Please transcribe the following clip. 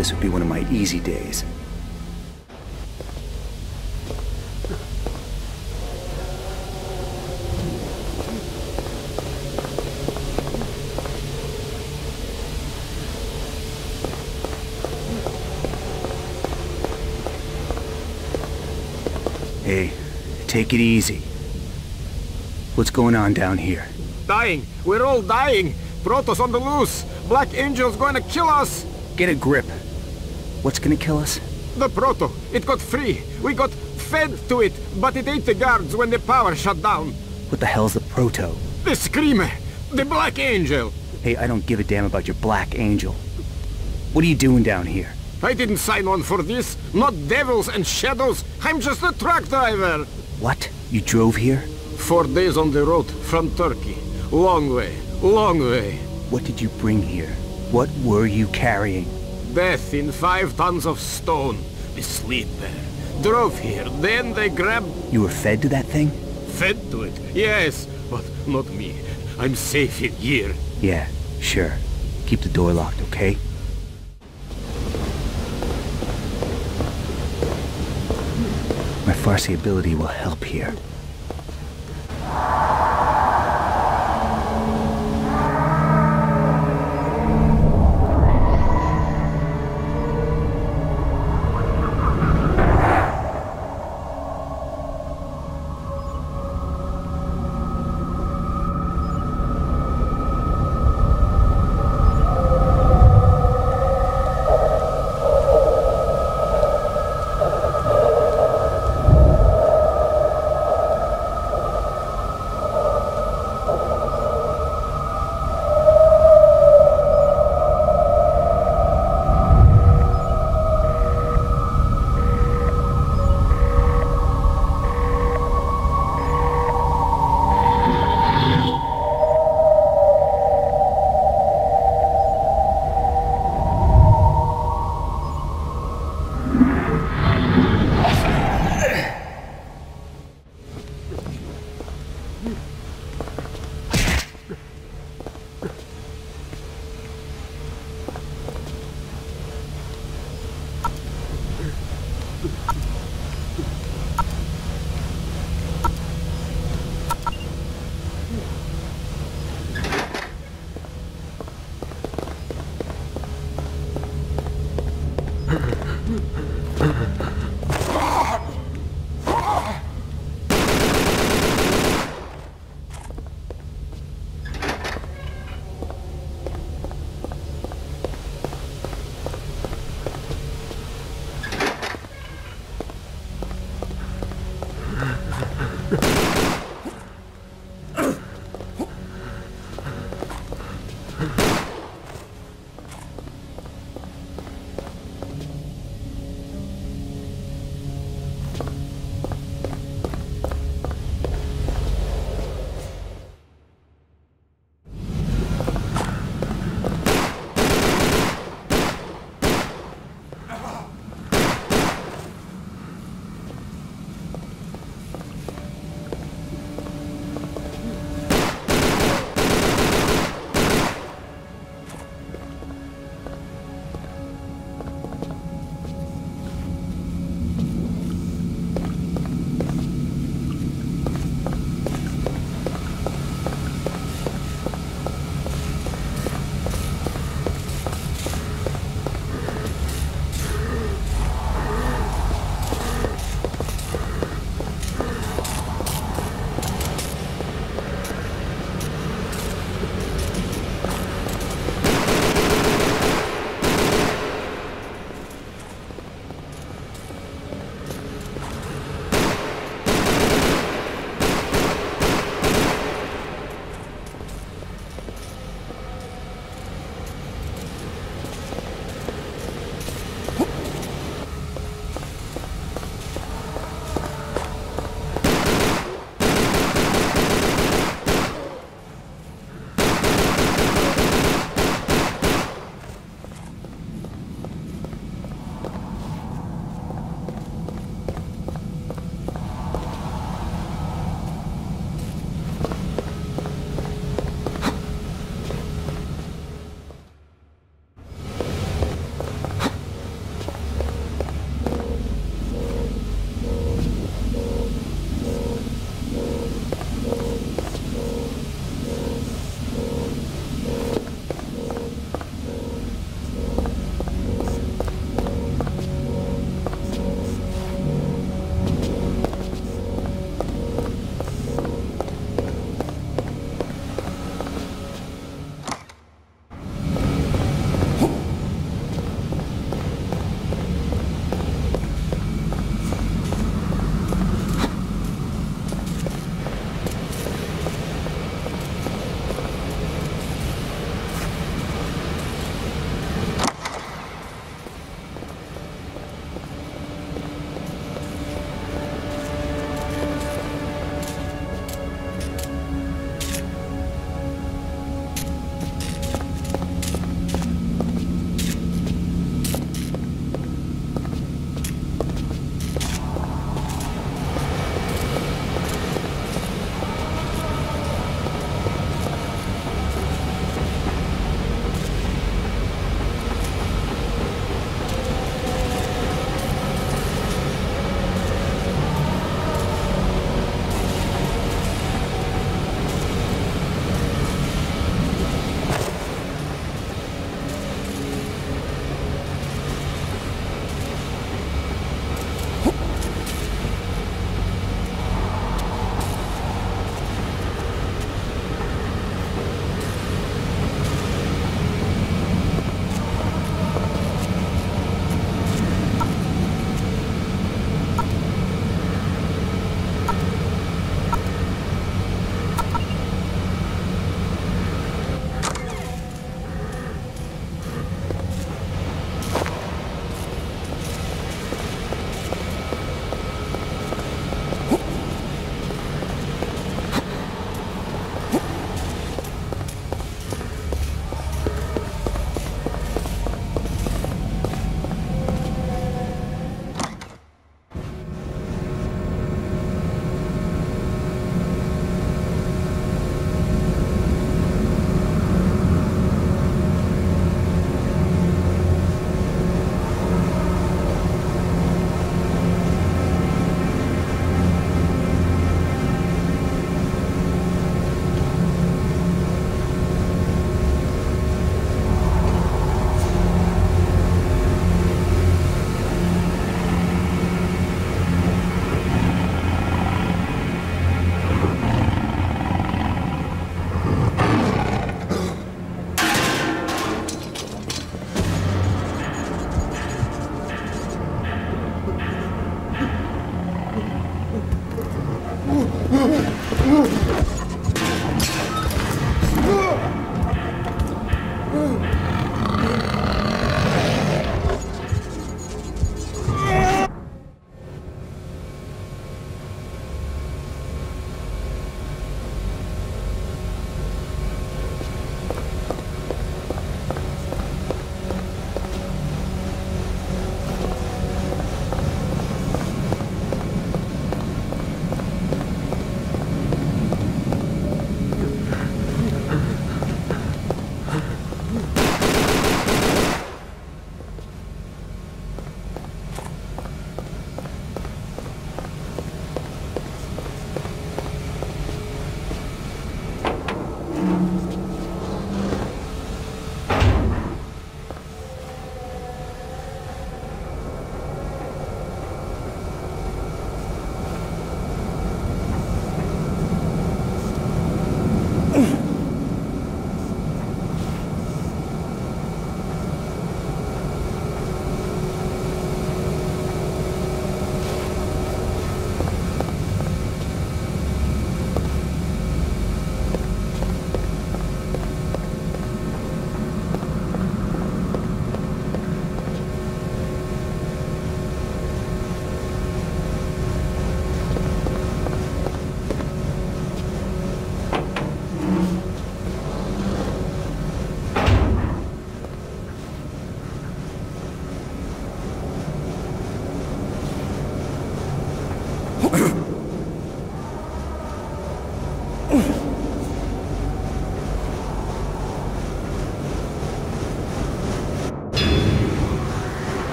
This would be one of my easy days. Hey, take it easy. What's going on down here? Dying. We're all dying. Protoss on the loose. Black Angel's gonna kill us. Get a grip. What's gonna kill us? The Proto. It got free. We got fed to it, but it ate the guards when the power shut down. What the hell's the Proto? The Screamer. The Black Angel. Hey, I don't give a damn about your Black Angel. What are you doing down here? I didn't sign on for this. Not devils and shadows. I'm just a truck driver. What? You drove here? 4 days on the road from Turkey. Long way. Long way. What did you bring here? What were you carrying? Death in 5 tons of stone. The sleeper. Drove here. Then they grabbed... You were fed to that thing? Fed to it. Yes. But not me. I'm safe here. Yeah. Sure. Keep the door locked, okay? My Farsi ability will help here.